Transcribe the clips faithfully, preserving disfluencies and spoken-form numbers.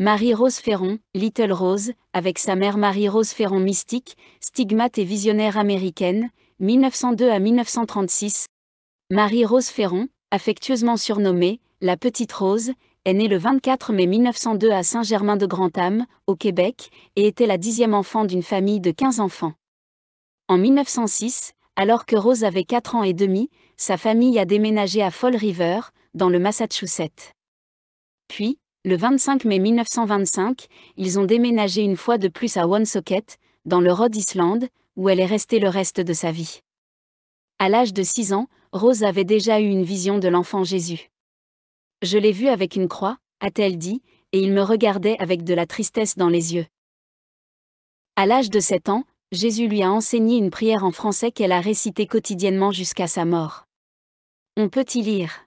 Marie-Rose Ferron, Little Rose, avec sa mère Marie-Rose Ferron mystique, stigmate et visionnaire américaine, mille neuf cent deux à mille neuf cent trente-six. Marie-Rose Ferron, affectueusement surnommée « La Petite Rose », est née le vingt-quatre mai mille neuf cent deux à Saint-Germain-de-Grantham, au Québec, et était la dixième enfant d'une famille de quinze enfants. En mille neuf cent six, alors que Rose avait quatre ans et demi, sa famille a déménagé à Fall River, dans le Massachusetts. Puis, le vingt-cinq mai mille neuf cent vingt-cinq, ils ont déménagé une fois de plus à Woonsocket, dans le Rhode Island, où elle est restée le reste de sa vie. À l'âge de six ans, Rose avait déjà eu une vision de l'enfant Jésus. « Je l'ai vu avec une croix, » a-t-elle dit, et il me regardait avec de la tristesse dans les yeux. À l'âge de sept ans, Jésus lui a enseigné une prière en français qu'elle a récitée quotidiennement jusqu'à sa mort. On peut y lire.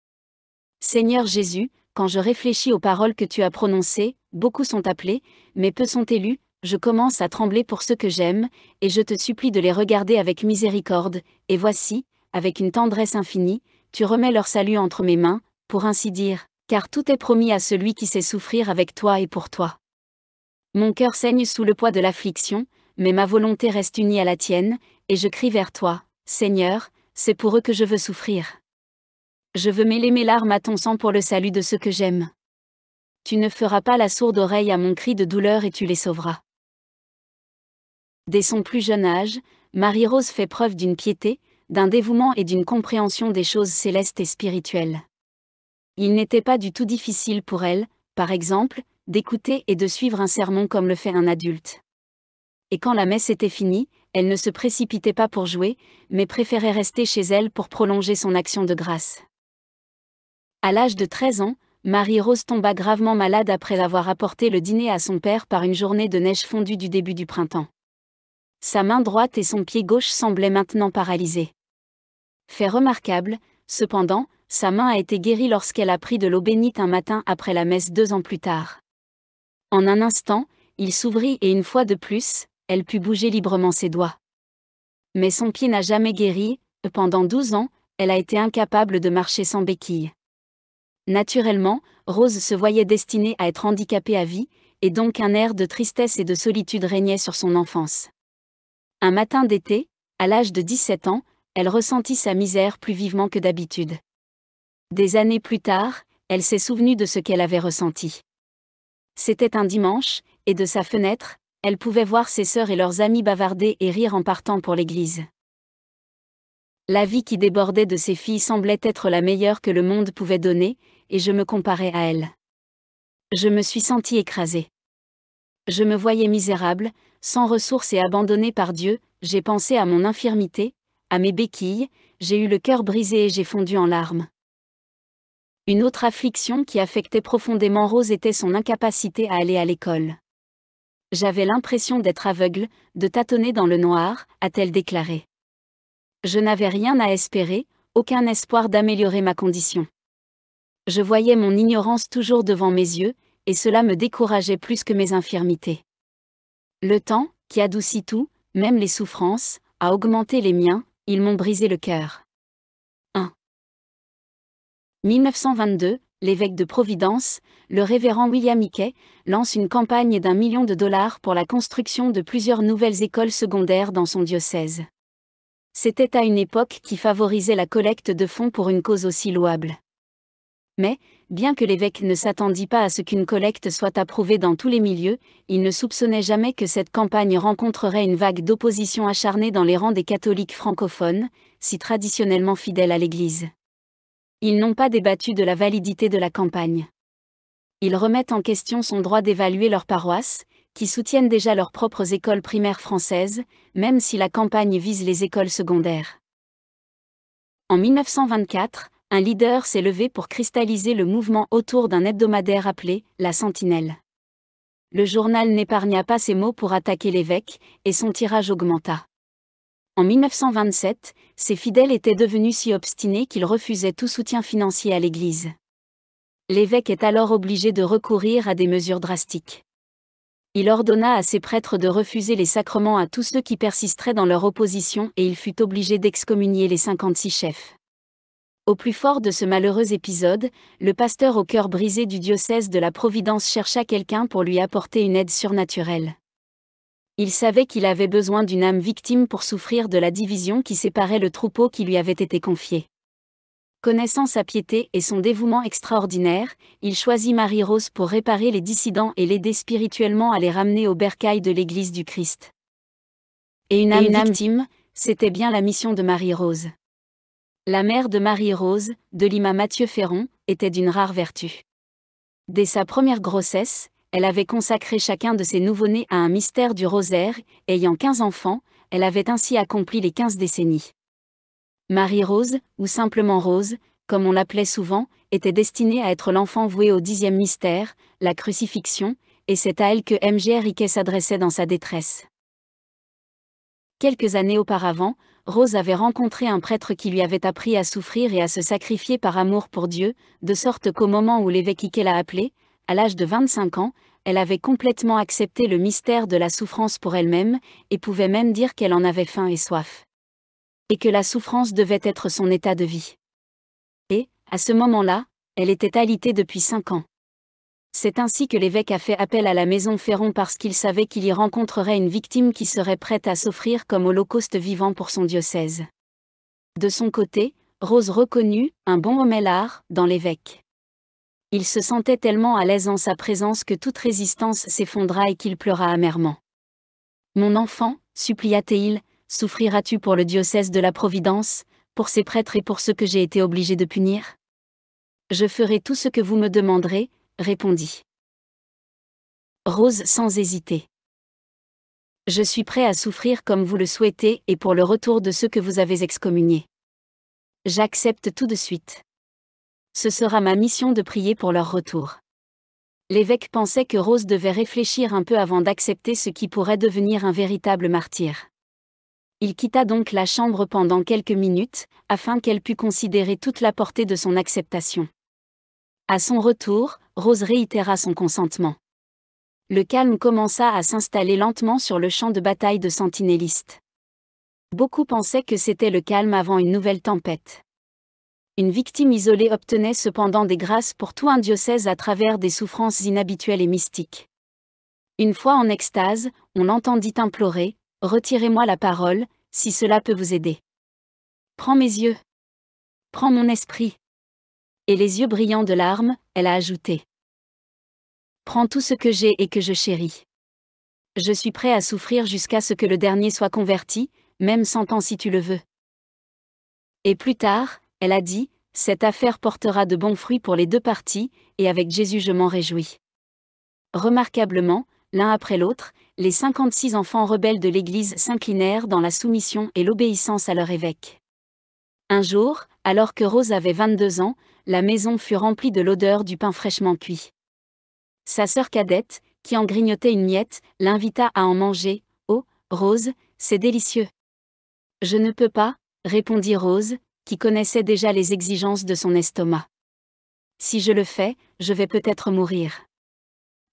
« Seigneur Jésus, quand je réfléchis aux paroles que tu as prononcées, beaucoup sont appelés, mais peu sont élus, je commence à trembler pour ceux que j'aime, et je te supplie de les regarder avec miséricorde, et voici, avec une tendresse infinie, tu remets leur salut entre mes mains, pour ainsi dire, car tout est promis à celui qui sait souffrir avec toi et pour toi. Mon cœur saigne sous le poids de l'affliction, mais ma volonté reste unie à la tienne, et je crie vers toi, Seigneur, c'est pour eux que je veux souffrir. Je veux mêler mes larmes à ton sang pour le salut de ceux que j'aime. Tu ne feras pas la sourde oreille à mon cri de douleur et tu les sauveras. » Dès son plus jeune âge, Marie-Rose fait preuve d'une piété, d'un dévouement et d'une compréhension des choses célestes et spirituelles. Il n'était pas du tout difficile pour elle, par exemple, d'écouter et de suivre un sermon comme le fait un adulte. Et quand la messe était finie, elle ne se précipitait pas pour jouer, mais préférait rester chez elle pour prolonger son action de grâce. À l'âge de treize ans, Marie-Rose tomba gravement malade après avoir apporté le dîner à son père par une journée de neige fondue du début du printemps. Sa main droite et son pied gauche semblaient maintenant paralysés. Fait remarquable, cependant, sa main a été guérie lorsqu'elle a pris de l'eau bénite un matin après la messe deux ans plus tard. En un instant, il s'ouvrit et une fois de plus, elle put bouger librement ses doigts. Mais son pied n'a jamais guéri, pendant douze ans, elle a été incapable de marcher sans béquille. Naturellement, Rose se voyait destinée à être handicapée à vie, et donc un air de tristesse et de solitude régnait sur son enfance. Un matin d'été, à l'âge de dix-sept ans, elle ressentit sa misère plus vivement que d'habitude. Des années plus tard, elle s'est souvenue de ce qu'elle avait ressenti. C'était un dimanche, et de sa fenêtre, elle pouvait voir ses sœurs et leurs amis bavarder et rire en partant pour l'église. La vie qui débordait de ses filles semblait être la meilleure que le monde pouvait donner, et je me comparais à elle. Je me suis sentie écrasée. Je me voyais misérable, sans ressources et abandonnée par Dieu, j'ai pensé à mon infirmité, à mes béquilles, j'ai eu le cœur brisé et j'ai fondu en larmes. Une autre affliction qui affectait profondément Rose était son incapacité à aller à l'école. « J'avais l'impression d'être aveugle, de tâtonner dans le noir », a-t-elle déclaré. Je n'avais rien à espérer, aucun espoir d'améliorer ma condition. Je voyais mon ignorance toujours devant mes yeux, et cela me décourageait plus que mes infirmités. Le temps, qui adoucit tout, même les souffrances, a augmenté les miens, ils m'ont brisé le cœur. un. mille neuf cent vingt-deux, l'évêque de Providence, le révérend William Hickey, lance une campagne d'un million de dollars pour la construction de plusieurs nouvelles écoles secondaires dans son diocèse. C'était à une époque qui favorisait la collecte de fonds pour une cause aussi louable. Mais, bien que l'évêque ne s'attendît pas à ce qu'une collecte soit approuvée dans tous les milieux, il ne soupçonnait jamais que cette campagne rencontrerait une vague d'opposition acharnée dans les rangs des catholiques francophones, si traditionnellement fidèles à l'Église. Ils n'ont pas débattu de la validité de la campagne. Ils remettent en question son droit d'évaluer leur paroisse, qui soutiennent déjà leurs propres écoles primaires françaises, même si la campagne vise les écoles secondaires. En mille neuf cent vingt-quatre, un leader s'est levé pour cristalliser le mouvement autour d'un hebdomadaire appelé « La Sentinelle ». Le journal n'épargna pas ses mots pour attaquer l'évêque, et son tirage augmenta. En mille neuf cent vingt-sept, ses fidèles étaient devenus si obstinés qu'ils refusaient tout soutien financier à l'Église. L'évêque est alors obligé de recourir à des mesures drastiques. Il ordonna à ses prêtres de refuser les sacrements à tous ceux qui persisteraient dans leur opposition et il fut obligé d'excommunier les cinquante-six chefs. Au plus fort de ce malheureux épisode, le pasteur au cœur brisé du diocèse de la Providence chercha quelqu'un pour lui apporter une aide surnaturelle. Il savait qu'il avait besoin d'une âme victime pour souffrir de la division qui séparait le troupeau qui lui avait été confié. Connaissant sa piété et son dévouement extraordinaire, il choisit Marie-Rose pour réparer les dissidents et l'aider spirituellement à les ramener au bercail de l'Église du Christ. Et une âme, et une âme victime, c'était bien la mission de Marie-Rose. La mère de Marie-Rose, Delima Mathieu Ferron, était d'une rare vertu. Dès sa première grossesse, elle avait consacré chacun de ses nouveau-nés à un mystère du rosaire, ayant quinze enfants, elle avait ainsi accompli les quinze décennies. Marie-Rose, ou simplement Rose, comme on l'appelait souvent, était destinée à être l'enfant voué au dixième mystère, la crucifixion, et c'est à elle que M G Riquet s'adressait dans sa détresse. Quelques années auparavant, Rose avait rencontré un prêtre qui lui avait appris à souffrir et à se sacrifier par amour pour Dieu, de sorte qu'au moment où l'évêque Hickey l'a appelée, à l'âge de vingt-cinq ans, elle avait complètement accepté le mystère de la souffrance pour elle-même, et pouvait même dire qu'elle en avait faim et soif. Et que la souffrance devait être son état de vie. Et, à ce moment-là, elle était alitée depuis cinq ans. C'est ainsi que l'évêque a fait appel à la maison Ferron parce qu'il savait qu'il y rencontrerait une victime qui serait prête à s'offrir comme holocauste vivant pour son diocèse. De son côté, Rose reconnut un bon homélard dans l'évêque. Il se sentait tellement à l'aise en sa présence que toute résistance s'effondra et qu'il pleura amèrement. « Mon enfant, supplia-t-il, souffriras-tu pour le diocèse de la Providence, pour ses prêtres et pour ceux que j'ai été obligé de punir ? Je ferai tout ce que vous me demanderez, répondit Rose sans hésiter. Je suis prêt à souffrir comme vous le souhaitez et pour le retour de ceux que vous avez excommuniés. J'accepte tout de suite. Ce sera ma mission de prier pour leur retour. » L'évêque pensait que Rose devait réfléchir un peu avant d'accepter ce qui pourrait devenir un véritable martyr. Il quitta donc la chambre pendant quelques minutes, afin qu'elle pût considérer toute la portée de son acceptation. À son retour, Rose réitéra son consentement. Le calme commença à s'installer lentement sur le champ de bataille de sentinellistes. Beaucoup pensaient que c'était le calme avant une nouvelle tempête. Une victime isolée obtenait cependant des grâces pour tout un diocèse à travers des souffrances inhabituelles et mystiques. Une fois en extase, on l'entendit implorer : « Retirez-moi la parole, si cela peut vous aider. Prends mes yeux. Prends mon esprit. » Et les yeux brillants de larmes, elle a ajouté : « Prends tout ce que j'ai et que je chéris. Je suis prêt à souffrir jusqu'à ce que le dernier soit converti, même cent ans si tu le veux. » Et plus tard, elle a dit : « Cette affaire portera de bons fruits pour les deux parties, et avec Jésus je m'en réjouis. » Remarquablement, l'un après l'autre, les cinquante-six enfants rebelles de l'Église s'inclinèrent dans la soumission et l'obéissance à leur évêque. Un jour, alors que Rose avait vingt-deux ans, la maison fut remplie de l'odeur du pain fraîchement cuit. Sa sœur cadette, qui en grignotait une miette, l'invita à en manger. « Oh, Rose, c'est délicieux. » « Je ne peux pas, » répondit Rose, qui connaissait déjà les exigences de son estomac. « Si je le fais, je vais peut-être mourir. »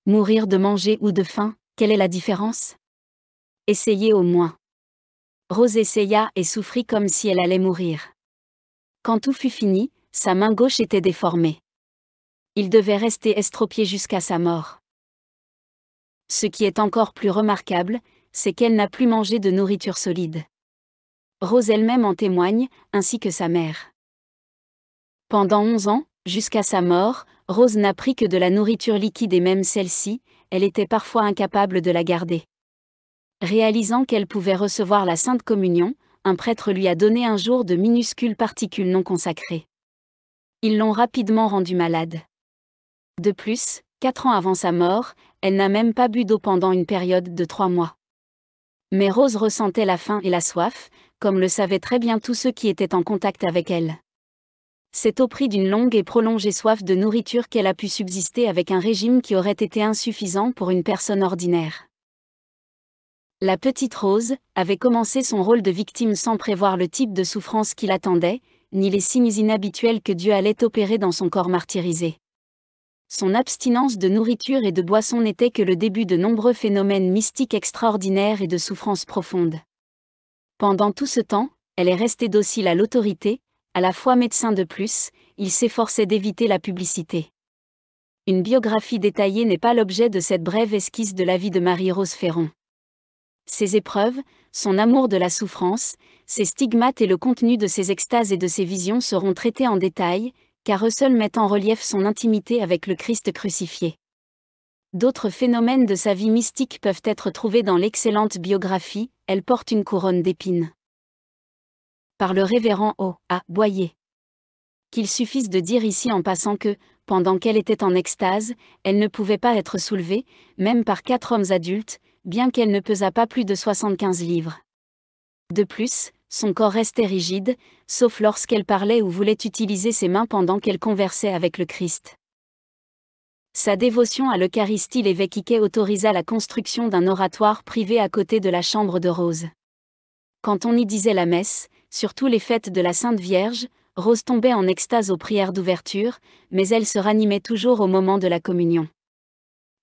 « Mourir de manger ou de faim, quelle est la différence ? Essayez au moins. » Rose essaya et souffrit comme si elle allait mourir. Quand tout fut fini, sa main gauche était déformée. Il devait rester estropié jusqu'à sa mort. Ce qui est encore plus remarquable, c'est qu'elle n'a plus mangé de nourriture solide. Rose elle-même en témoigne, ainsi que sa mère. Pendant onze ans, jusqu'à sa mort, Rose n'a pris que de la nourriture liquide et même celle-ci, elle était parfois incapable de la garder. Réalisant qu'elle pouvait recevoir la Sainte Communion, un prêtre lui a donné un jour de minuscules particules non consacrées. Ils l'ont rapidement rendue malade. De plus, quatre ans avant sa mort, elle n'a même pas bu d'eau pendant une période de trois mois. Mais Rose ressentait la faim et la soif, comme le savaient très bien tous ceux qui étaient en contact avec elle. C'est au prix d'une longue et prolongée soif de nourriture qu'elle a pu subsister avec un régime qui aurait été insuffisant pour une personne ordinaire. La petite Rose avait commencé son rôle de victime sans prévoir le type de souffrance qui l'attendait, ni les signes inhabituels que Dieu allait opérer dans son corps martyrisé. Son abstinence de nourriture et de boisson n'était que le début de nombreux phénomènes mystiques extraordinaires et de souffrances profondes. Pendant tout ce temps, elle est restée docile à l'autorité, à la fois médecin de plus, il s'efforçait d'éviter la publicité. Une biographie détaillée n'est pas l'objet de cette brève esquisse de la vie de Marie-Rose Ferron. Ses épreuves, son amour de la souffrance, ses stigmates et le contenu de ses extases et de ses visions seront traités en détail, car eux seuls mettent en relief son intimité avec le Christ crucifié. D'autres phénomènes de sa vie mystique peuvent être trouvés dans l'excellente biographie « Elle porte une couronne d'épines » par le révérend O. A. Boyer. Qu'il suffise de dire ici en passant que, pendant qu'elle était en extase, elle ne pouvait pas être soulevée, même par quatre hommes adultes, bien qu'elle ne pesât pas plus de soixante-quinze livres. De plus, son corps restait rigide, sauf lorsqu'elle parlait ou voulait utiliser ses mains pendant qu'elle conversait avec le Christ. Sa dévotion à l'Eucharistie, l'évêque Hickey autorisa la construction d'un oratoire privé à côté de la chambre de Rose. Quand on y disait la messe, surtout les fêtes de la Sainte Vierge, Rose tombait en extase aux prières d'ouverture, mais elle se ranimait toujours au moment de la communion.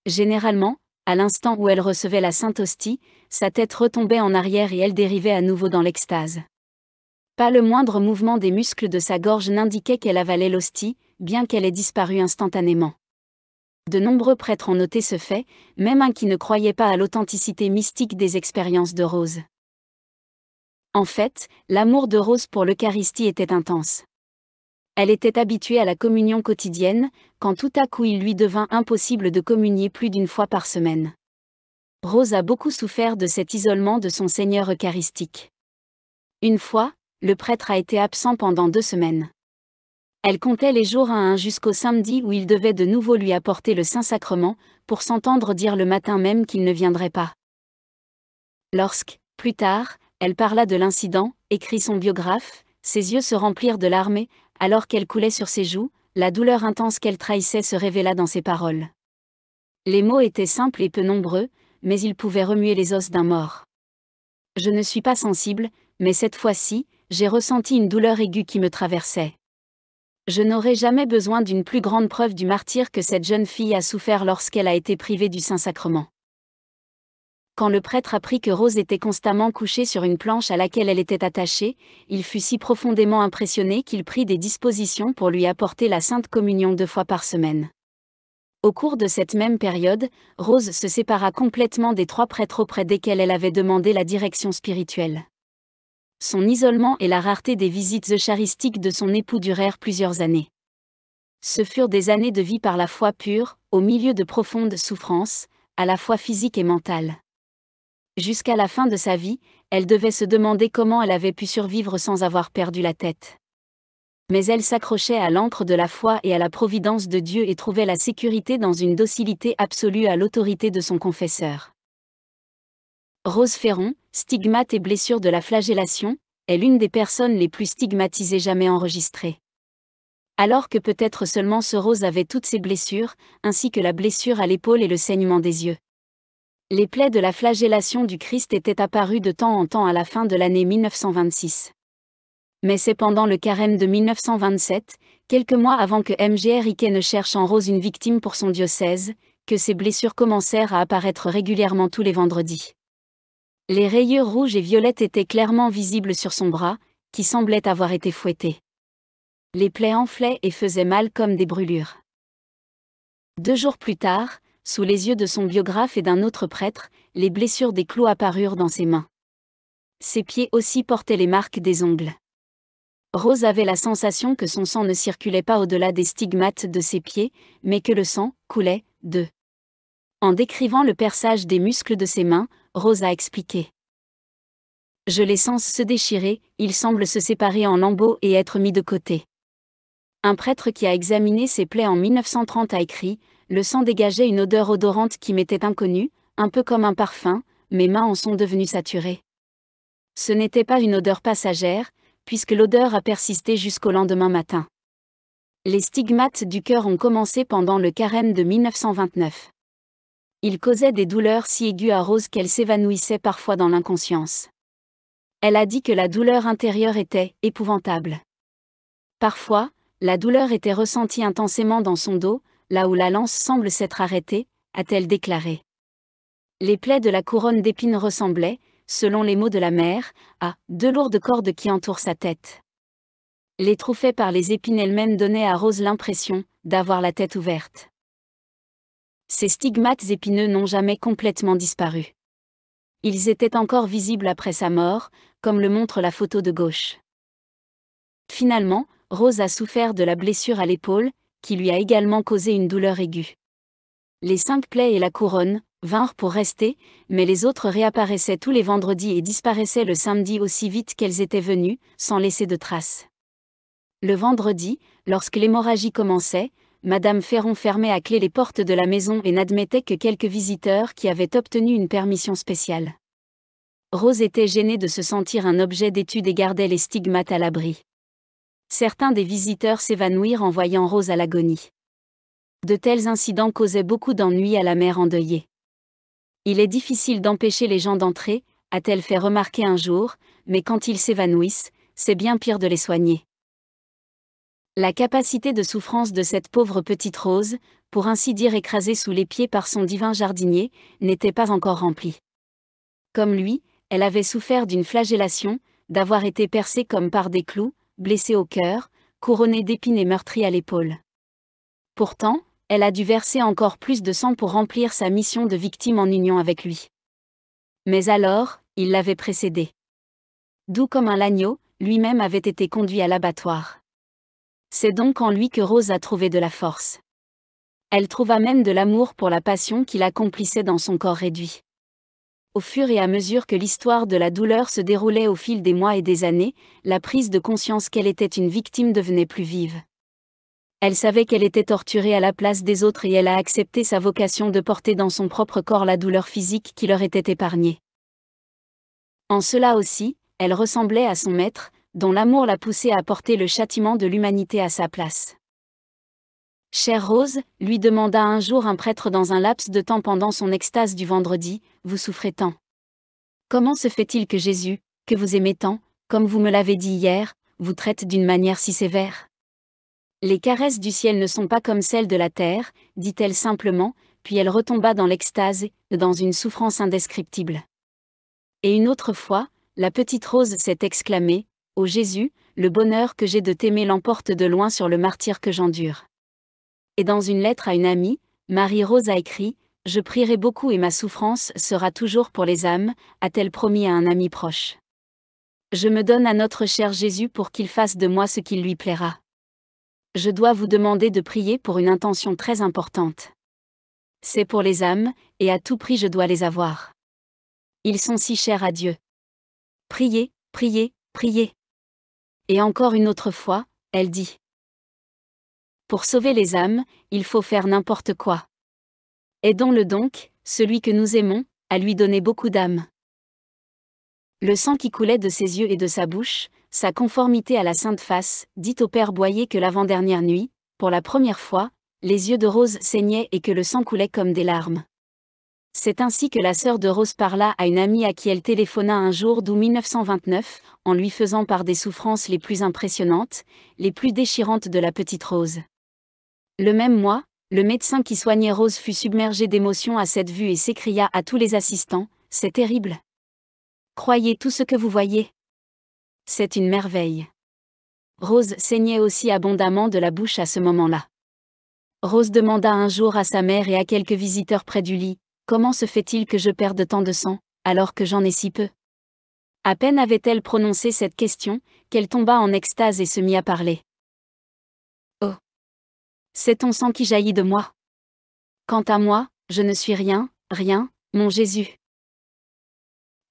Généralement, à l'instant où elle recevait la Sainte Hostie, sa tête retombait en arrière et elle dérivait à nouveau dans l'extase. Pas le moindre mouvement des muscles de sa gorge n'indiquait qu'elle avalait l'hostie, bien qu'elle ait disparu instantanément. De nombreux prêtres ont noté ce fait, même un qui ne croyait pas à l'authenticité mystique des expériences de Rose. En fait, l'amour de Rose pour l'Eucharistie était intense. Elle était habituée à la communion quotidienne, quand tout à coup il lui devint impossible de communier plus d'une fois par semaine. Rose a beaucoup souffert de cet isolement de son Seigneur eucharistique. Une fois, le prêtre a été absent pendant deux semaines. Elle comptait les jours à un jusqu'au samedi où il devait de nouveau lui apporter le Saint-Sacrement, pour s'entendre dire le matin même qu'il ne viendrait pas. Lorsque, plus tard, elle parla de l'incident, écrit son biographe, ses yeux se remplirent de larmes. Alors qu'elle coulait sur ses joues, la douleur intense qu'elle trahissait se révéla dans ses paroles. Les mots étaient simples et peu nombreux, mais ils pouvaient remuer les os d'un mort. « Je ne suis pas sensible, mais cette fois-ci, j'ai ressenti une douleur aiguë qui me traversait. Je n'aurais jamais besoin d'une plus grande preuve du martyre que cette jeune fille a souffert lorsqu'elle a été privée du Saint-Sacrement. » Quand le prêtre apprit que Rose était constamment couchée sur une planche à laquelle elle était attachée, il fut si profondément impressionné qu'il prit des dispositions pour lui apporter la Sainte Communion deux fois par semaine. Au cours de cette même période, Rose se sépara complètement des trois prêtres auprès desquels elle avait demandé la direction spirituelle. Son isolement et la rareté des visites eucharistiques de son époux durèrent plusieurs années. Ce furent des années de vie par la foi pure, au milieu de profondes souffrances, à la fois physiques et mentales. Jusqu'à la fin de sa vie, elle devait se demander comment elle avait pu survivre sans avoir perdu la tête. Mais elle s'accrochait à l'ancre de la foi et à la providence de Dieu et trouvait la sécurité dans une docilité absolue à l'autorité de son confesseur. Rose Ferron, stigmate et blessure de la flagellation, est l'une des personnes les plus stigmatisées jamais enregistrées. Alors que peut-être seulement ce Rose avait toutes ses blessures, ainsi que la blessure à l'épaule et le saignement des yeux. Les plaies de la flagellation du Christ étaient apparues de temps en temps à la fin de l'année mille neuf cent vingt-six. Mais c'est pendant le carême de mille neuf cent vingt-sept, quelques mois avant que M G Riquet ne cherche en Rose une victime pour son diocèse, que ces blessures commencèrent à apparaître régulièrement tous les vendredis. Les rayures rouges et violettes étaient clairement visibles sur son bras, qui semblait avoir été fouetté. Les plaies enflaient et faisaient mal comme des brûlures. Deux jours plus tard, sous les yeux de son biographe et d'un autre prêtre, les blessures des clous apparurent dans ses mains. Ses pieds aussi portaient les marques des ongles. Rose avait la sensation que son sang ne circulait pas au-delà des stigmates de ses pieds, mais que le sang coulait d'eux. En décrivant le perçage des muscles de ses mains, Rose a expliqué. « Je les sens se déchirer, ils semblent se séparer en lambeaux et être mis de côté. » Un prêtre qui a examiné ses plaies en mille neuf cent trente a écrit « Le sang dégageait une odeur odorante qui m'était inconnue, un peu comme un parfum, mes mains en sont devenues saturées. Ce n'était pas une odeur passagère, puisque l'odeur a persisté jusqu'au lendemain matin. Les stigmates du cœur ont commencé pendant le carême de mille neuf cent vingt-neuf. Ils causaient des douleurs si aiguës à Rose qu'elle s'évanouissait parfois dans l'inconscience. Elle a dit que la douleur intérieure était épouvantable. Parfois, la douleur était ressentie intensément dans son dos, là où la lance semble s'être arrêtée, a-t-elle déclaré. Les plaies de la couronne d'épines ressemblaient, selon les mots de la mère, à « deux lourdes cordes qui entourent sa tête ». les trous faits par les épines elles-mêmes donnaient à Rose l'impression d'avoir la tête ouverte. Ces stigmates épineux n'ont jamais complètement disparu. Ils étaient encore visibles après sa mort, comme le montre la photo de gauche. Finalement, Rose a souffert de la blessure à l'épaule, qui lui a également causé une douleur aiguë. Les cinq plaies et la couronne vinrent pour rester, mais les autres réapparaissaient tous les vendredis et disparaissaient le samedi aussi vite qu'elles étaient venues, sans laisser de traces. Le vendredi, lorsque l'hémorragie commençait, Madame Ferron fermait à clé les portes de la maison et n'admettait que quelques visiteurs qui avaient obtenu une permission spéciale. Rose était gênée de se sentir un objet d'étude et gardait les stigmates à l'abri. Certains des visiteurs s'évanouirent en voyant Rose à l'agonie. De tels incidents causaient beaucoup d'ennuis à la mère endeuillée. « Il est difficile d'empêcher les gens d'entrer », a-t-elle fait remarquer un jour, mais quand ils s'évanouissent, c'est bien pire de les soigner. La capacité de souffrance de cette pauvre petite Rose, pour ainsi dire écrasée sous les pieds par son divin jardinier, n'était pas encore remplie. Comme lui, elle avait souffert d'une flagellation, d'avoir été percée comme par des clous, blessée au cœur, couronnée d'épines et meurtrie à l'épaule. Pourtant, elle a dû verser encore plus de sang pour remplir sa mission de victime en union avec lui. Mais alors, il l'avait précédée. Doux comme un agneau, lui-même avait été conduit à l'abattoir. C'est donc en lui que Rose a trouvé de la force. Elle trouva même de l'amour pour la passion qu'il accomplissait dans son corps réduit. Au fur et à mesure que l'histoire de la douleur se déroulait au fil des mois et des années, la prise de conscience qu'elle était une victime devenait plus vive. Elle savait qu'elle était torturée à la place des autres et elle a accepté sa vocation de porter dans son propre corps la douleur physique qui leur était épargnée. En cela aussi, elle ressemblait à son maître, dont l'amour l'a poussée à porter le châtiment de l'humanité à sa place. « Chère Rose, » lui demanda un jour un prêtre dans un laps de temps pendant son extase du vendredi, « vous souffrez tant. Comment se fait-il que Jésus, que vous aimez tant, comme vous me l'avez dit hier, vous traite d'une manière si sévère ? » « Les caresses du ciel ne sont pas comme celles de la terre, » dit-elle simplement, puis elle retomba dans l'extase, dans une souffrance indescriptible. Et une autre fois, la petite Rose s'est exclamée, « Ô Jésus, le bonheur que j'ai de t'aimer l'emporte de loin sur le martyre que j'endure. » Et dans une lettre à une amie, Marie-Rose a écrit, « Je prierai beaucoup et ma souffrance sera toujours pour les âmes », a-t-elle promis à un ami proche. « Je me donne à notre cher Jésus pour qu'il fasse de moi ce qu'il lui plaira. » Je dois vous demander de prier pour une intention très importante. C'est pour les âmes, et à tout prix je dois les avoir. Ils sont si chers à Dieu. Priez, priez, priez. Et encore une autre fois, elle dit. Pour sauver les âmes, il faut faire n'importe quoi. Aidons-le donc, celui que nous aimons, à lui donner beaucoup d'âmes. Le sang qui coulait de ses yeux et de sa bouche, sa conformité à la Sainte Face, dit au père Boyer que l'avant-dernière nuit, pour la première fois, les yeux de Rose saignaient et que le sang coulait comme des larmes. C'est ainsi que la sœur de Rose parla à une amie à qui elle téléphona un jour d'août mille neuf cent vingt-neuf, en lui faisant part des souffrances les plus impressionnantes, les plus déchirantes de la petite Rose. Le même mois, le médecin qui soignait Rose fut submergé d'émotion à cette vue et s'écria à tous les assistants, « C'est terrible. Croyez tout ce que vous voyez. » C'est une merveille. Rose saignait aussi abondamment de la bouche à ce moment-là. Rose demanda un jour à sa mère et à quelques visiteurs près du lit, « Comment se fait-il que je perde tant de sang, alors que j'en ai si peu ?» À peine avait-elle prononcé cette question, qu'elle tomba en extase et se mit à parler. « Oh ! C'est ton sang qui jaillit de moi. Quant à moi, je ne suis rien, rien, mon Jésus. »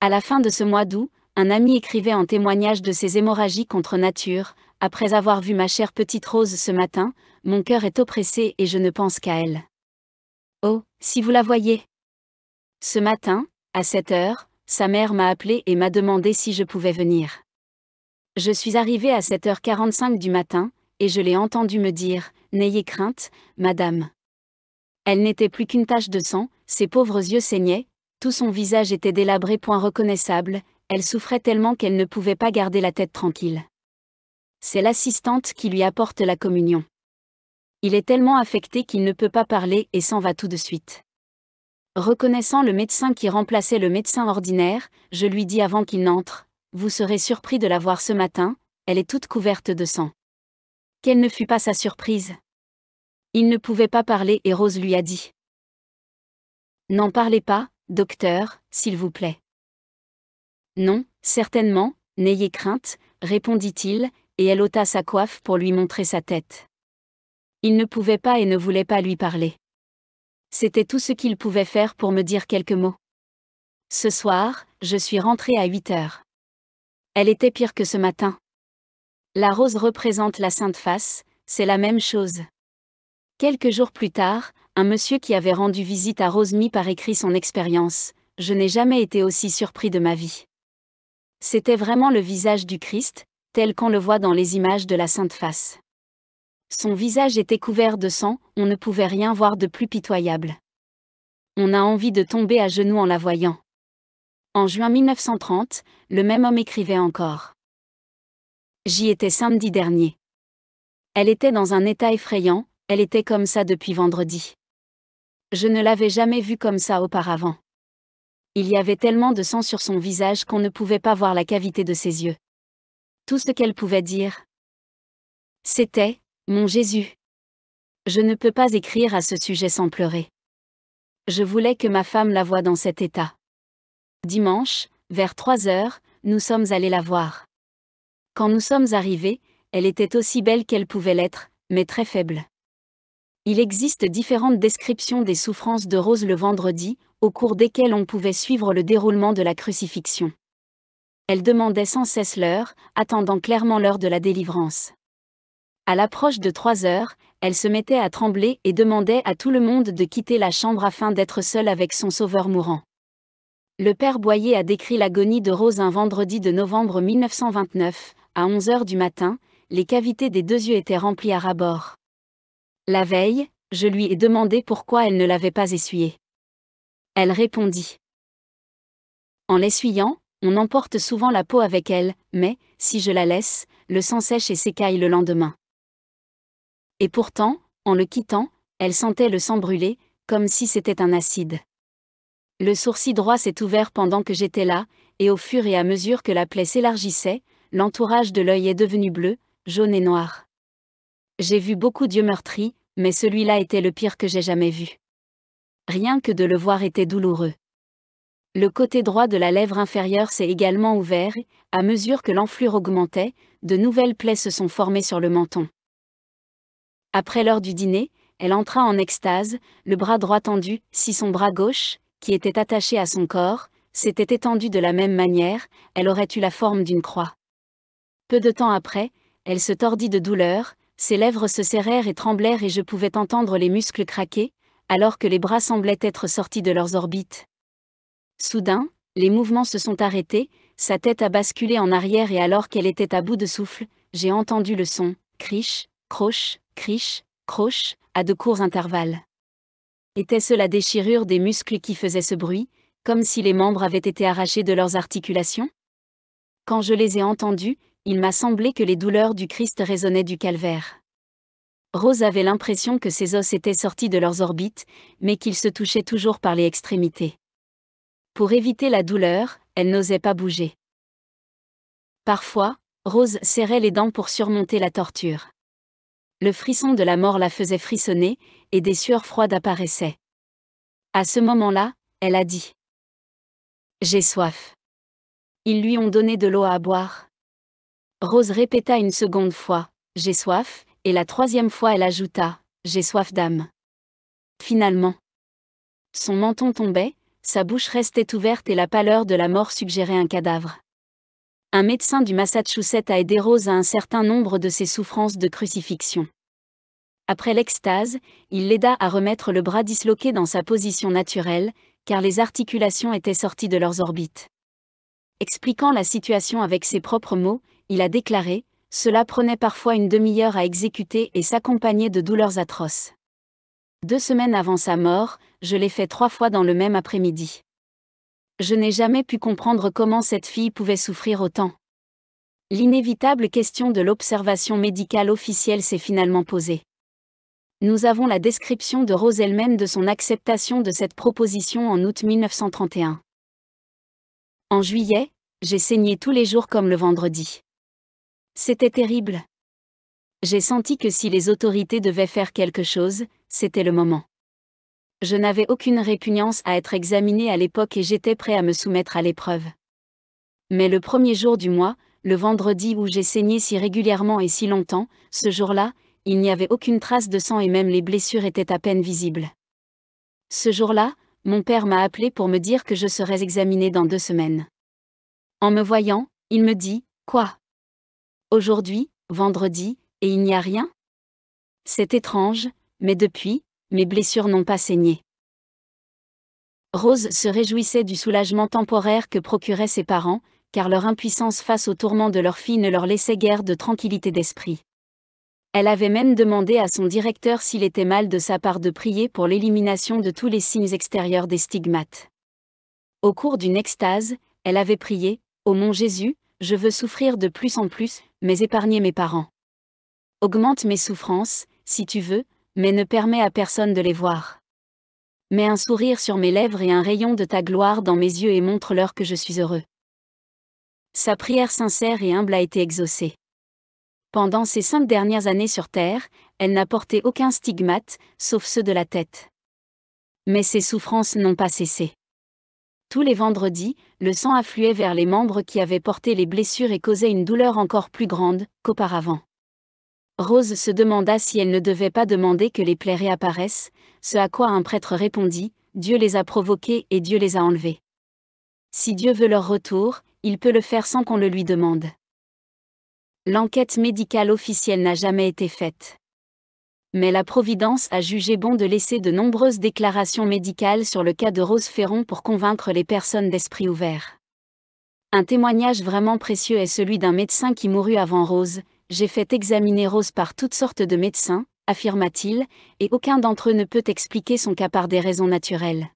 À la fin de ce mois d'août, un ami écrivait en témoignage de ses hémorragies contre nature, « Après avoir vu ma chère petite Rose ce matin, mon cœur est oppressé et je ne pense qu'à elle. Oh, si vous la voyez !» Ce matin, à sept heures, sa mère m'a appelé et m'a demandé si je pouvais venir. Je suis arrivée à sept heures quarante-cinq du matin, et je l'ai entendue me dire « N'ayez crainte, madame. » Elle n'était plus qu'une tache de sang, ses pauvres yeux saignaient, tout son visage était délabré point reconnaissable, elle souffrait tellement qu'elle ne pouvait pas garder la tête tranquille. C'est l'assistante qui lui apporte la communion. Il est tellement affecté qu'il ne peut pas parler et s'en va tout de suite. Reconnaissant le médecin qui remplaçait le médecin ordinaire, je lui dis avant qu'il n'entre, « Vous serez surpris de la voir ce matin, elle est toute couverte de sang. » Quelle ne fut pas sa surprise! Il ne pouvait pas parler et Rose lui a dit: « N'en parlez pas, docteur, s'il vous plaît. »« Non, certainement, n'ayez crainte, » répondit-il, et elle ôta sa coiffe pour lui montrer sa tête. Il ne pouvait pas et ne voulait pas lui parler. C'était tout ce qu'il pouvait faire pour me dire quelques mots. Ce soir, je suis rentrée à huit heures. Elle était pire que ce matin. La rose représente la Sainte Face, c'est la même chose. Quelques jours plus tard, un monsieur qui avait rendu visite à Rose mit par écrit son expérience. Je n'ai jamais été aussi surpris de ma vie. C'était vraiment le visage du Christ, tel qu'on le voit dans les images de la Sainte Face. Son visage était couvert de sang, on ne pouvait rien voir de plus pitoyable. On a envie de tomber à genoux en la voyant. En juin mille neuf cent trente, le même homme écrivait encore. J'y étais samedi dernier. Elle était dans un état effrayant, elle était comme ça depuis vendredi. Je ne l'avais jamais vue comme ça auparavant. Il y avait tellement de sang sur son visage qu'on ne pouvait pas voir la cavité de ses yeux. Tout ce qu'elle pouvait dire, c'était « Mon Jésus ». Je ne peux pas écrire à ce sujet sans pleurer. Je voulais que ma femme la voie dans cet état. Dimanche, vers trois heures, nous sommes allés la voir. Quand nous sommes arrivés, elle était aussi belle qu'elle pouvait l'être, mais très faible. Il existe différentes descriptions des souffrances de Rose le vendredi, au cours desquelles on pouvait suivre le déroulement de la crucifixion. Elle demandait sans cesse l'heure, attendant clairement l'heure de la délivrance. À l'approche de trois heures, elle se mettait à trembler et demandait à tout le monde de quitter la chambre afin d'être seule avec son sauveur mourant. Le père Boyer a décrit l'agonie de Rose un vendredi de novembre mille neuf cent vingt-neuf, à onze heures du matin, les cavités des deux yeux étaient remplies à ras-bord. La veille, je lui ai demandé pourquoi elle ne l'avait pas essuyée. Elle répondit: en l'essuyant, on emporte souvent la peau avec elle, mais, si je la laisse, le sang sèche et s'écaille le lendemain. Et pourtant, en le quittant, elle sentait le sang brûler, comme si c'était un acide. Le sourcil droit s'est ouvert pendant que j'étais là, et au fur et à mesure que la plaie s'élargissait, l'entourage de l'œil est devenu bleu, jaune et noir. J'ai vu beaucoup d'yeux meurtris, mais celui-là était le pire que j'ai jamais vu. Rien que de le voir était douloureux. Le côté droit de la lèvre inférieure s'est également ouvert, et, à mesure que l'enflure augmentait, de nouvelles plaies se sont formées sur le menton. Après l'heure du dîner, elle entra en extase, le bras droit tendu, si son bras gauche, qui était attachée à son corps, s'était étendue de la même manière, elle aurait eu la forme d'une croix. Peu de temps après, elle se tordit de douleur, ses lèvres se serrèrent et tremblèrent et je pouvais entendre les muscles craquer, alors que les bras semblaient être sortis de leurs orbites. Soudain, les mouvements se sont arrêtés, sa tête a basculé en arrière et alors qu'elle était à bout de souffle, j'ai entendu le son, criche, croche, criche, croche, à de courts intervalles. Était-ce la déchirure des muscles qui faisait ce bruit, comme si les membres avaient été arrachés de leurs articulations? Quand je les ai entendus, il m'a semblé que les douleurs du Christ résonnaient du calvaire. Rose avait l'impression que ses os étaient sortis de leurs orbites, mais qu'ils se touchaient toujours par les extrémités. Pour éviter la douleur, elle n'osait pas bouger. Parfois, Rose serrait les dents pour surmonter la torture. Le frisson de la mort la faisait frissonner, et des sueurs froides apparaissaient. À ce moment-là, elle a dit: « J'ai soif. » Ils lui ont donné de l'eau à boire. Rose répéta une seconde fois: « J'ai soif », et la troisième fois elle ajouta: « J'ai soif d'âme. » Finalement, son menton tombait, sa bouche restait ouverte et la pâleur de la mort suggérait un cadavre. Un médecin du Massachusetts a aidé Rose à un certain nombre de ses souffrances de crucifixion. Après l'extase, il l'aida à remettre le bras disloqué dans sa position naturelle, car les articulations étaient sorties de leurs orbites. Expliquant la situation avec ses propres mots, il a déclaré: « Cela prenait parfois une demi-heure à exécuter et s'accompagnait de douleurs atroces. Deux semaines avant sa mort, je l'ai fait trois fois dans le même après-midi. Je n'ai jamais pu comprendre comment cette fille pouvait souffrir autant. » L'inévitable question de l'observation médicale officielle s'est finalement posée. Nous avons la description de Rose elle-même de son acceptation de cette proposition en août mille neuf cent trente et un. En juillet, j'ai saigné tous les jours comme le vendredi. C'était terrible. J'ai senti que si les autorités devaient faire quelque chose, c'était le moment. Je n'avais aucune répugnance à être examinée à l'époque et j'étais prêt à me soumettre à l'épreuve. Mais le premier jour du mois, le vendredi où j'ai saigné si régulièrement et si longtemps, ce jour-là, il n'y avait aucune trace de sang et même les blessures étaient à peine visibles. Ce jour-là, mon père m'a appelé pour me dire que je serais examinée dans deux semaines. En me voyant, il me dit « Quoi? Aujourd'hui, vendredi, et il n'y a rien ?» C'est étrange, mais depuis, mes blessures n'ont pas saigné. Rose se réjouissait du soulagement temporaire que procuraient ses parents, car leur impuissance face aux tourments de leur fille ne leur laissait guère de tranquillité d'esprit. Elle avait même demandé à son directeur s'il était mal de sa part de prier pour l'élimination de tous les signes extérieurs des stigmates. Au cours d'une extase, elle avait prié « Ô mon Jésus, je veux souffrir de plus en plus, mais épargnez mes parents. Augmente mes souffrances, si tu veux, mais ne permets à personne de les voir. Mets un sourire sur mes lèvres et un rayon de ta gloire dans mes yeux et montre-leur que je suis heureux. » Sa prière sincère et humble a été exaucée. Pendant ses cinq dernières années sur Terre, elle n'a porté aucun stigmate, sauf ceux de la tête. Mais ses souffrances n'ont pas cessé. Tous les vendredis, le sang affluait vers les membres qui avaient porté les blessures et causait une douleur encore plus grande qu'auparavant. Rose se demanda si elle ne devait pas demander que les plaies réapparaissent, ce à quoi un prêtre répondit « Dieu les a provoquées et Dieu les a enlevées. Si Dieu veut leur retour, il peut le faire sans qu'on le lui demande. » L'enquête médicale officielle n'a jamais été faite. Mais la Providence a jugé bon de laisser de nombreuses déclarations médicales sur le cas de Rose Ferron pour convaincre les personnes d'esprit ouvert. Un témoignage vraiment précieux est celui d'un médecin qui mourut avant Rose. « J'ai fait examiner Rose par toutes sortes de médecins, affirma-t-il, et aucun d'entre eux ne peut expliquer son cas par des raisons naturelles.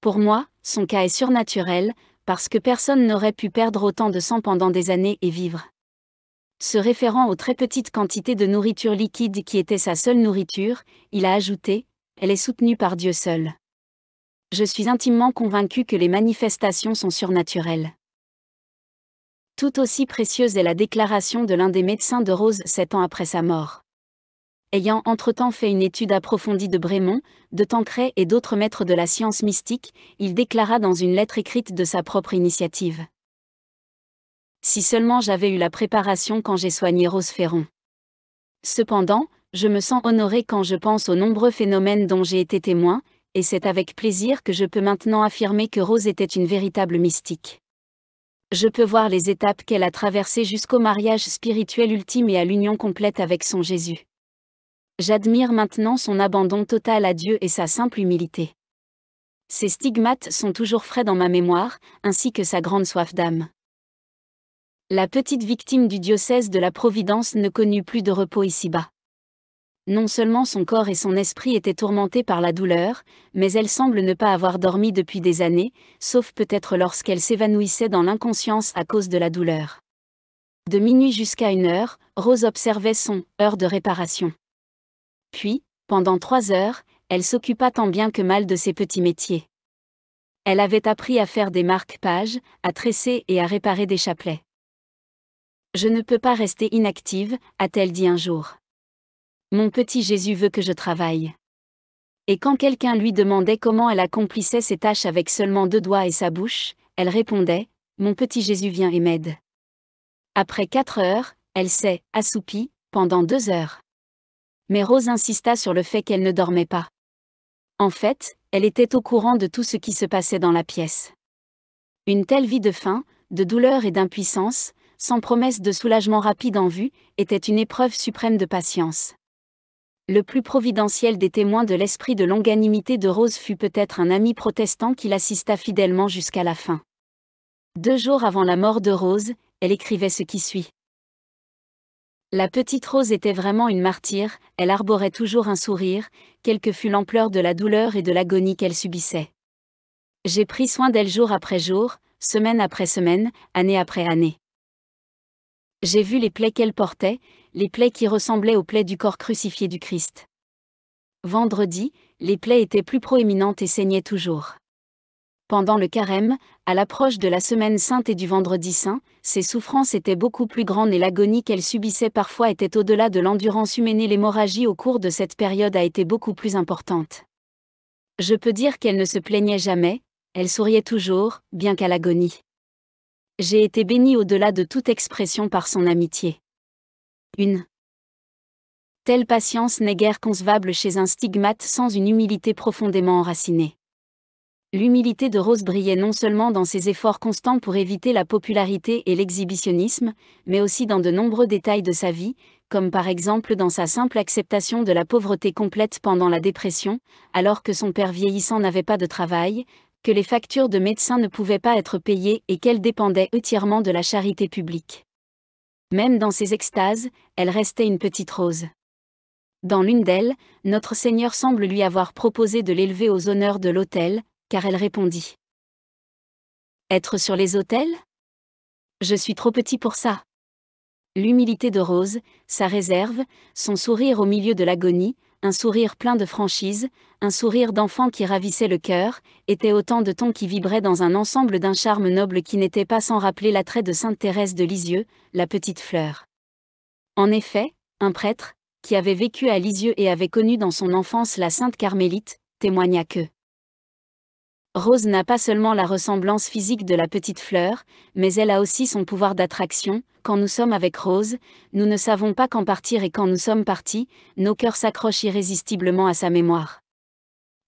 Pour moi, son cas est surnaturel, parce que personne n'aurait pu perdre autant de sang pendant des années et vivre. » Se référant aux très petites quantités de nourriture liquide qui était sa seule nourriture, il a ajouté « Elle est soutenue par Dieu seul. Je suis intimement convaincu que les manifestations sont surnaturelles. » Tout aussi précieuse est la déclaration de l'un des médecins de Rose sept ans après sa mort. Ayant entre-temps fait une étude approfondie de Brémont, de Tancré et d'autres maîtres de la science mystique, il déclara dans une lettre écrite de sa propre initiative « Si seulement j'avais eu la préparation quand j'ai soigné Rose Ferron. Cependant, je me sens honoré quand je pense aux nombreux phénomènes dont j'ai été témoin, et c'est avec plaisir que je peux maintenant affirmer que Rose était une véritable mystique. Je peux voir les étapes qu'elle a traversées jusqu'au mariage spirituel ultime et à l'union complète avec son Jésus. J'admire maintenant son abandon total à Dieu et sa simple humilité. Ses stigmates sont toujours frais dans ma mémoire, ainsi que sa grande soif d'âme. » La petite victime du diocèse de la Providence ne connut plus de repos ici-bas. Non seulement son corps et son esprit étaient tourmentés par la douleur, mais elle semble ne pas avoir dormi depuis des années, sauf peut-être lorsqu'elle s'évanouissait dans l'inconscience à cause de la douleur. De minuit jusqu'à une heure, Rose observait son « heure de réparation ». Puis, pendant trois heures, elle s'occupa tant bien que mal de ses petits métiers. Elle avait appris à faire des marque-pages, à tresser et à réparer des chapelets. « Je ne peux pas rester inactive », a-t-elle dit un jour. « Mon petit Jésus veut que je travaille. » Et quand quelqu'un lui demandait comment elle accomplissait ses tâches avec seulement deux doigts et sa bouche, elle répondait « Mon petit Jésus vient et m'aide. » Après quatre heures, elle s'est « assoupie » pendant deux heures. Mais Rose insista sur le fait qu'elle ne dormait pas. En fait, elle était au courant de tout ce qui se passait dans la pièce. Une telle vie de faim, de douleur et d'impuissance, sans promesse de soulagement rapide en vue, était une épreuve suprême de patience. Le plus providentiel des témoins de l'esprit de longanimité de Rose fut peut-être un ami protestant qui l'assista fidèlement jusqu'à la fin. Deux jours avant la mort de Rose, elle écrivait ce qui suit. La petite Rose était vraiment une martyre, elle arborait toujours un sourire, quelle que fût l'ampleur de la douleur et de l'agonie qu'elle subissait. J'ai pris soin d'elle jour après jour, semaine après semaine, année après année. J'ai vu les plaies qu'elle portait, les plaies qui ressemblaient aux plaies du corps crucifié du Christ. Vendredi, les plaies étaient plus proéminentes et saignaient toujours. Pendant le carême, à l'approche de la Semaine Sainte et du Vendredi Saint, ses souffrances étaient beaucoup plus grandes et l'agonie qu'elle subissait parfois était au-delà de l'endurance humaine et l'hémorragie au cours de cette période a été beaucoup plus importante. Je peux dire qu'elle ne se plaignait jamais, elle souriait toujours, bien qu'à l'agonie. J'ai été bénie au-delà de toute expression par son amitié. Une telle patience n'est guère concevable chez un stigmate sans une humilité profondément enracinée. L'humilité de Rose brillait non seulement dans ses efforts constants pour éviter la popularité et l'exhibitionnisme, mais aussi dans de nombreux détails de sa vie, comme par exemple dans sa simple acceptation de la pauvreté complète pendant la dépression, alors que son père vieillissant n'avait pas de travail, que les factures de médecins ne pouvaient pas être payées et qu'elle dépendait entièrement de la charité publique. Même dans ses extases, elle restait une petite Rose. Dans l'une d'elles, notre Seigneur semble lui avoir proposé de l'élever aux honneurs de l'autel, car elle répondit. Être sur les autels ? Je suis trop petit pour ça. L'humilité de Rose, sa réserve, son sourire au milieu de l'agonie, un sourire plein de franchise, un sourire d'enfant qui ravissait le cœur, étaient autant de tons qui vibraient dans un ensemble d'un charme noble qui n'était pas sans rappeler l'attrait de sainte Thérèse de Lisieux, la petite fleur. En effet, un prêtre, qui avait vécu à Lisieux et avait connu dans son enfance la sainte Carmélite, témoigna que Rose n'a pas seulement la ressemblance physique de la petite fleur, mais elle a aussi son pouvoir d'attraction. Quand nous sommes avec Rose, nous ne savons pas quand partir et quand nous sommes partis, nos cœurs s'accrochent irrésistiblement à sa mémoire.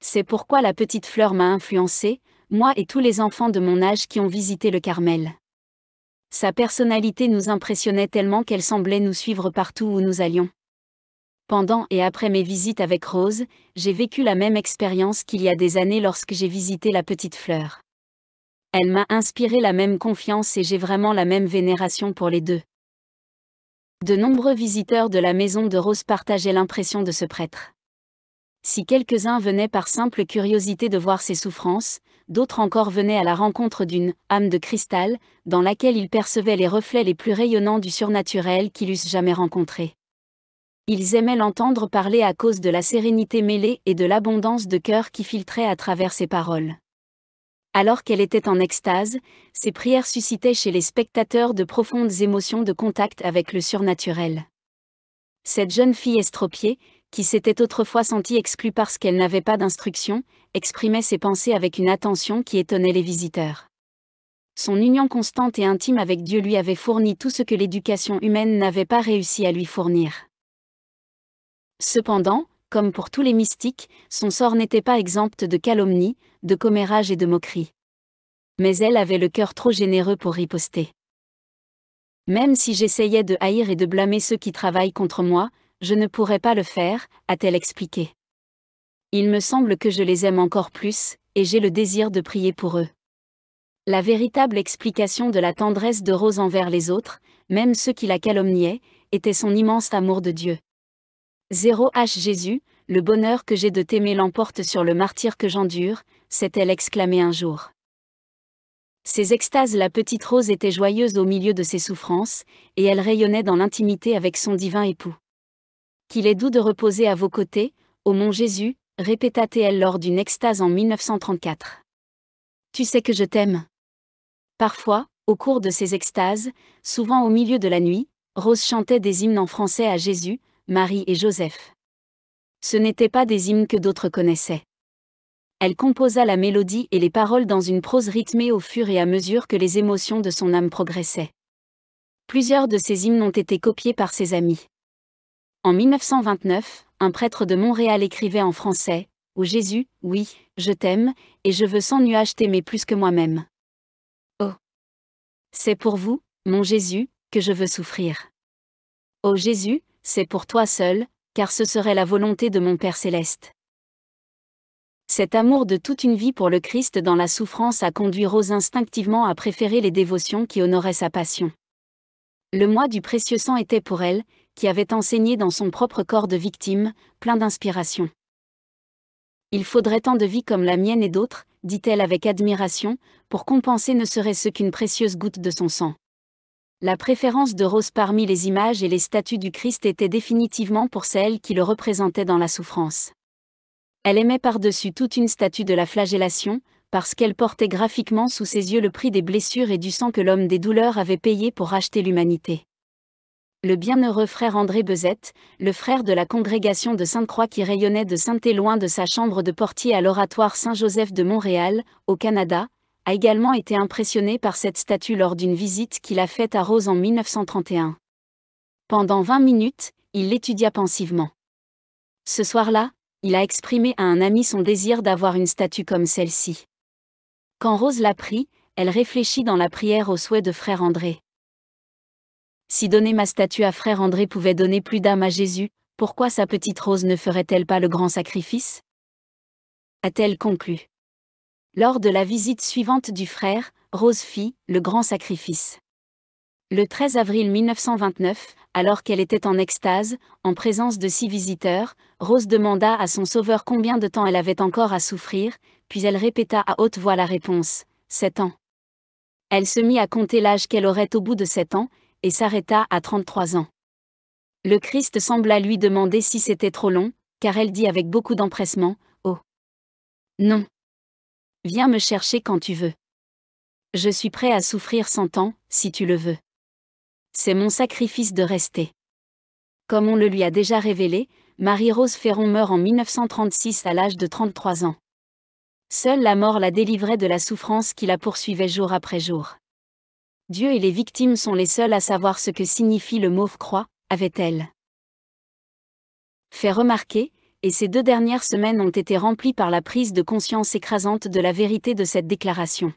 C'est pourquoi la petite fleur m'a influencée, moi et tous les enfants de mon âge qui ont visité le Carmel. Sa personnalité nous impressionnait tellement qu'elle semblait nous suivre partout où nous allions. Pendant et après mes visites avec Rose, j'ai vécu la même expérience qu'il y a des années lorsque j'ai visité la petite fleur. Elle m'a inspiré la même confiance et j'ai vraiment la même vénération pour les deux. De nombreux visiteurs de la maison de Rose partageaient l'impression de ce prêtre. Si quelques-uns venaient par simple curiosité de voir ses souffrances, d'autres encore venaient à la rencontre d'une « âme de cristal » dans laquelle ils percevaient les reflets les plus rayonnants du surnaturel qu'ils eussent jamais rencontré. Ils aimaient l'entendre parler à cause de la sérénité mêlée et de l'abondance de cœur qui filtrait à travers ses paroles. Alors qu'elle était en extase, ses prières suscitaient chez les spectateurs de profondes émotions de contact avec le surnaturel. Cette jeune fille estropiée, qui s'était autrefois sentie exclue parce qu'elle n'avait pas d'instruction, exprimait ses pensées avec une attention qui étonnait les visiteurs. Son union constante et intime avec Dieu lui avait fourni tout ce que l'éducation humaine n'avait pas réussi à lui fournir. Cependant, comme pour tous les mystiques, son sort n'était pas exempt de calomnie, de commérages et de moqueries. Mais elle avait le cœur trop généreux pour riposter. Même si j'essayais de haïr et de blâmer ceux qui travaillent contre moi, je ne pourrais pas le faire, a-t-elle expliqué. Il me semble que je les aime encore plus, et j'ai le désir de prier pour eux. La véritable explication de la tendresse de Rose envers les autres, même ceux qui la calomniaient, était son immense amour de Dieu. zéro H Jésus, le bonheur que j'ai de t'aimer l'emporte sur le martyre que j'endure, s'est-elle exclamée un jour. Ses extases, la petite Rose était joyeuse au milieu de ses souffrances, et elle rayonnait dans l'intimité avec son divin époux. Qu'il est doux de reposer à vos côtés, ô mon Jésus, répéta-t-elle lors d'une extase en mille neuf cent trente-quatre. Tu sais que je t'aime. Parfois, au cours de ses extases, souvent au milieu de la nuit, Rose chantait des hymnes en français à Jésus, Marie et Joseph. Ce n'étaient pas des hymnes que d'autres connaissaient. Elle composa la mélodie et les paroles dans une prose rythmée au fur et à mesure que les émotions de son âme progressaient. Plusieurs de ces hymnes ont été copiés par ses amis. En mille neuf cent vingt-neuf, un prêtre de Montréal écrivait en français « Ô Jésus, oui, je t'aime, et je veux sans nuage t'aimer plus que moi-même. Oh ! C'est pour vous, mon Jésus, que je veux souffrir. Ô Jésus, c'est pour toi seul, car ce serait la volonté de mon Père Céleste. » Cet amour de toute une vie pour le Christ dans la souffrance a conduit Rose instinctivement à préférer les dévotions qui honoraient sa passion. Le mois du précieux sang était pour elle, qui avait enseigné dans son propre corps de victime, plein d'inspiration. Il faudrait tant de vie comme la mienne et d'autres, dit-elle avec admiration, pour compenser ne serait-ce qu'une précieuse goutte de son sang. La préférence de Rose parmi les images et les statues du Christ était définitivement pour celle qui le représentait dans la souffrance. Elle aimait par-dessus toute une statue de la flagellation, parce qu'elle portait graphiquement sous ses yeux le prix des blessures et du sang que l'homme des douleurs avait payé pour racheter l'humanité. Le bienheureux frère André Bessette, le frère de la congrégation de Sainte-Croix qui rayonnait de sainteté loin de sa chambre de portier à l'oratoire Saint-Joseph de Montréal, au Canada, a également été impressionné par cette statue lors d'une visite qu'il a faite à Rose en mille neuf cent trente et un. Pendant vingt minutes, il l'étudia pensivement. Ce soir-là, il a exprimé à un ami son désir d'avoir une statue comme celle-ci. Quand Rose l'a pris, elle réfléchit dans la prière au souhait de frère André. Si donner ma statue à frère André pouvait donner plus d'âme à Jésus, pourquoi sa petite Rose ne ferait-elle pas le grand sacrifice? A-t-elle conclu. Lors de la visite suivante du frère, Rose fit le grand sacrifice. Le treize avril mille neuf cent vingt-neuf, alors qu'elle était en extase, en présence de six visiteurs, Rose demanda à son sauveur combien de temps elle avait encore à souffrir, puis elle répéta à haute voix la réponse, sept ans. Elle se mit à compter l'âge qu'elle aurait au bout de sept ans, et s'arrêta à trente-trois ans. Le Christ sembla lui demander si c'était trop long, car elle dit avec beaucoup d'empressement, « Oh non! Viens me chercher quand tu veux. Je suis prêt à souffrir cent ans, si tu le veux. C'est mon sacrifice de rester. » Comme on le lui a déjà révélé, Marie-Rose Ferron meurt en mille neuf cent trente-six à l'âge de trente-trois ans. Seule la mort la délivrait de la souffrance qui la poursuivait jour après jour. Dieu et les victimes sont les seuls à savoir ce que signifie le mot croix, avait-elle fait remarquer, et ces deux dernières semaines ont été remplies par la prise de conscience écrasante de la vérité de cette déclaration.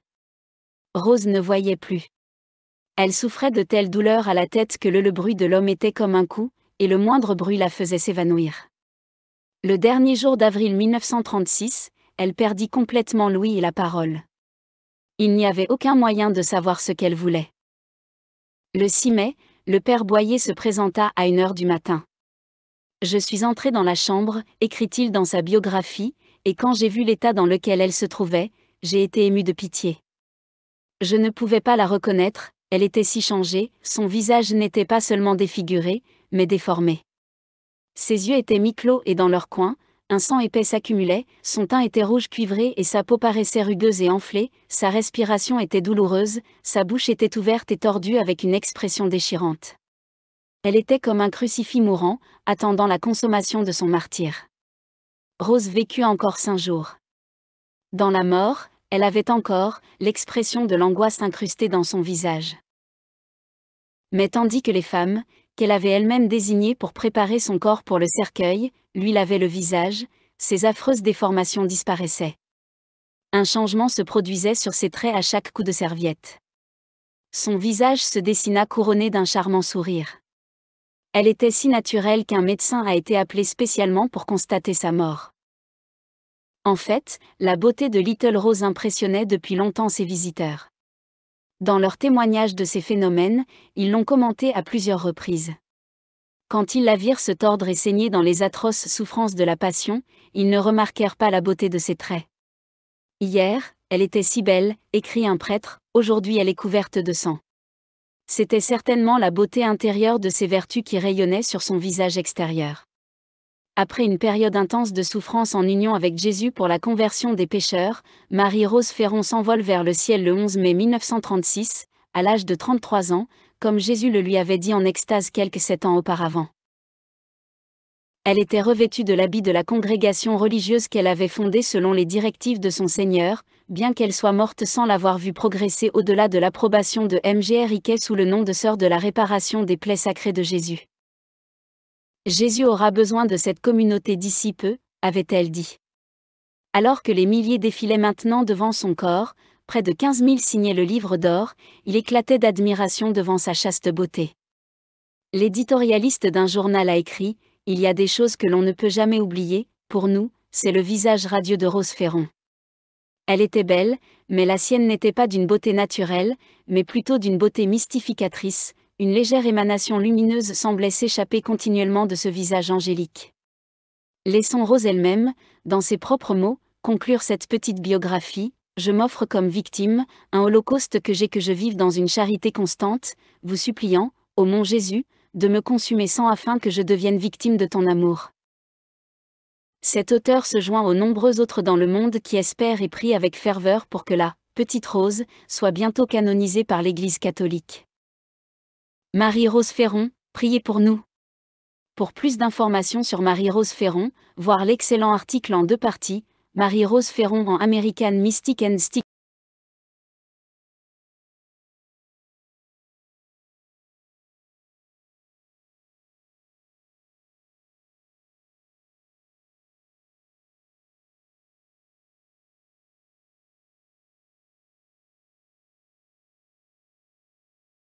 Rose ne voyait plus. Elle souffrait de telles douleurs à la tête que le, le bruit de l'homme était comme un coup, et le moindre bruit la faisait s'évanouir. Le dernier jour d'avril mille neuf cent trente-six, elle perdit complètement l'ouïe et la parole. Il n'y avait aucun moyen de savoir ce qu'elle voulait. Le six mai, le père Boyer se présenta à une heure du matin. « Je suis entré dans la chambre », écrit-il dans sa biographie, « et quand j'ai vu l'état dans lequel elle se trouvait, j'ai été ému de pitié. Je ne pouvais pas la reconnaître, elle était si changée, son visage n'était pas seulement défiguré, mais déformé. Ses yeux étaient mi-clos et dans leur coin, un sang épais s'accumulait, son teint était rouge cuivré et sa peau paraissait rugueuse et enflée, sa respiration était douloureuse, sa bouche était ouverte et tordue avec une expression déchirante. Elle était comme un crucifix mourant, attendant la consommation de son martyre. » Rose vécut encore cinq jours. Dans la mort, elle avait encore l'expression de l'angoisse incrustée dans son visage. Mais tandis que les femmes, qu'elle avait elle-même désignée pour préparer son corps pour le cercueil, lui lavait le visage, ses affreuses déformations disparaissaient. Un changement se produisait sur ses traits à chaque coup de serviette. Son visage se dessina couronné d'un charmant sourire. Elle était si naturelle qu'un médecin a été appelé spécialement pour constater sa mort. En fait, la beauté de Little Rose impressionnait depuis longtemps ses visiteurs. Dans leur témoignage de ces phénomènes, ils l'ont commenté à plusieurs reprises. Quand ils la virent se tordre et saigner dans les atroces souffrances de la passion, ils ne remarquèrent pas la beauté de ses traits. « Hier, elle était si belle, » écrit un prêtre, « aujourd'hui elle est couverte de sang. » C'était certainement la beauté intérieure de ses vertus qui rayonnait sur son visage extérieur. Après une période intense de souffrance en union avec Jésus pour la conversion des pécheurs, Marie-Rose Ferron s'envole vers le ciel le onze mai mille neuf cent trente-six, à l'âge de trente-trois ans, comme Jésus le lui avait dit en extase quelques sept ans auparavant. Elle était revêtue de l'habit de la congrégation religieuse qu'elle avait fondée selon les directives de son Seigneur, bien qu'elle soit morte sans l'avoir vue progresser au-delà de l'approbation de M G Riquet sous le nom de Sœur de la Réparation des plaies Sacrées de Jésus. Jésus aura besoin de cette communauté d'ici peu, avait-elle dit. Alors que les milliers défilaient maintenant devant son corps, près de quinze mille signaient le livre d'or, il éclatait d'admiration devant sa chaste beauté. L'éditorialiste d'un journal a écrit « Il y a des choses que l'on ne peut jamais oublier, pour nous, c'est le visage radieux de Rose Ferron. » Elle était belle, mais la sienne n'était pas d'une beauté naturelle, mais plutôt d'une beauté mystificatrice. Une légère émanation lumineuse semblait s'échapper continuellement de ce visage angélique. Laissons Rose elle-même, dans ses propres mots, conclure cette petite biographie. « Je m'offre comme victime, un holocauste que j'ai que je vive dans une charité constante, vous suppliant, ô mon Jésus, de me consumer sans afin que je devienne victime de ton amour. » Cet auteur se joint aux nombreux autres dans le monde qui espèrent et prient avec ferveur pour que la « Petite Rose » soit bientôt canonisée par l'Église catholique. Marie-Rose Ferron, priez pour nous. Pour plus d'informations sur Marie-Rose Ferron, voir l'excellent article en deux parties, Marie-Rose Ferron en American Mystic and Stick.